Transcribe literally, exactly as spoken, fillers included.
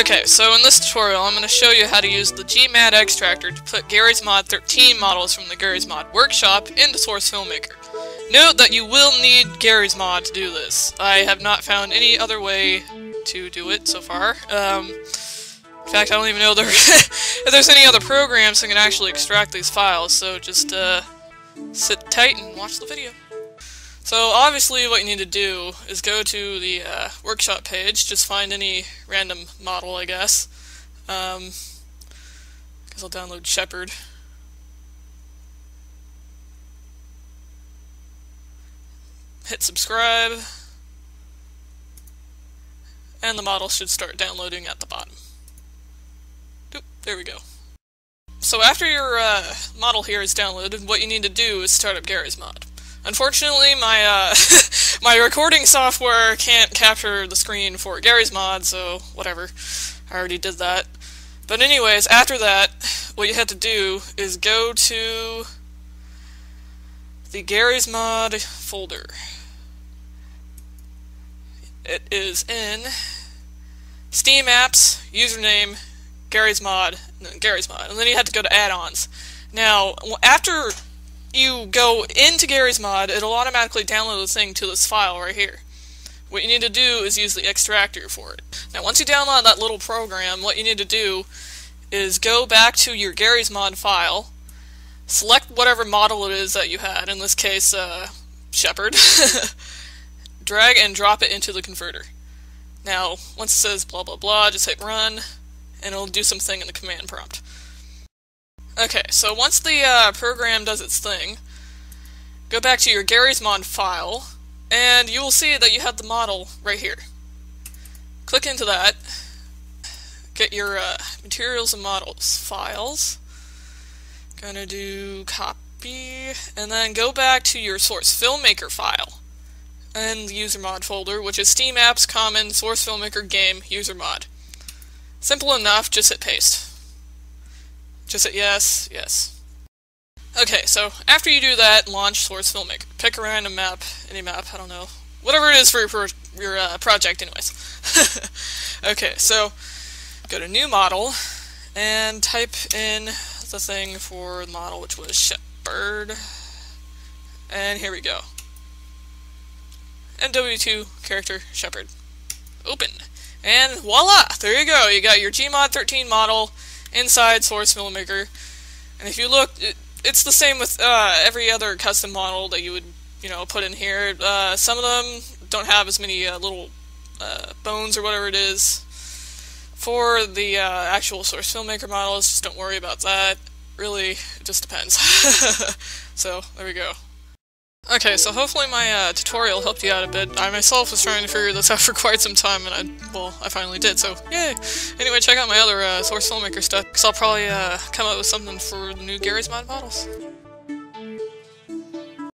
Okay, so in this tutorial, I'm going to show you how to use the G MAD extractor to put Garry's Mod thirteen models from the Garry's Mod workshop into Source Filmmaker. Note that you will need Garry's Mod to do this. I have not found any other way to do it so far. Um, in fact, I don't even know there if there's any other programs that can actually extract these files, so just uh, sit tight and watch the video. So obviously what you need to do is go to the uh, workshop page, just find any random model, I guess. Um, I guess I'll download Shepherd. Hit subscribe, and the model should start downloading at the bottom. Oop, there we go. So after your uh, model here is downloaded, what you need to do is start up Garry's Mod. Unfortunately, my uh, my recording software can't capture the screen for Garry's Mod, so whatever. I already did that. But anyways, after that, what you have to do is go to the Garry's Mod folder. It is in Steam Apps, username, Garry's Mod, and then Garry's Mod, and then you have to go to add-ons. Now, after you go into Garry's Mod, it'll automatically download the thing to this file right here. What you need to do is use the extractor for it. Now once you download that little program, what you need to do is go back to your Garry's Mod file, select whatever model it is that you had, in this case uh, Shepherd, drag and drop it into the converter. Now once it says blah blah blah, just hit run and it'll do something in the command prompt. Okay, so once the uh, program does its thing, go back to your Garry's Mod file, and you will see that you have the model right here. Click into that, get your uh, materials and models files, gonna do copy, and then go back to your Source Filmmaker file, and the user mod folder, which is Steam Apps, Common, Source Filmmaker, Game, User Mod. Simple enough, just hit paste. Just hit yes, yes. Okay, so after you do that, launch Source Filmmaker. Pick a random map, any map, I don't know. Whatever it is for your, pro your uh, project anyways. Okay, so go to New Model and type in the thing for the model, which was Shepherd. And here we go. M W two character Shepherd. Open. And voila! There you go. You got your G MOD thirteen model inside Source Filmmaker, and if you look, it, it's the same with uh, every other custom model that you would, you know, put in here. Uh, some of them don't have as many uh, little uh, bones or whatever it is. For the uh, actual Source Filmmaker models, just don't worry about that. Really, it just depends. So, there we go. Okay, so hopefully my uh, tutorial helped you out a bit. I myself was trying to figure this out for quite some time, and I, well, I finally did, so yay! Anyway, check out my other uh, Source Filmmaker stuff, because I'll probably uh, come up with something for the new Garry's Mod models.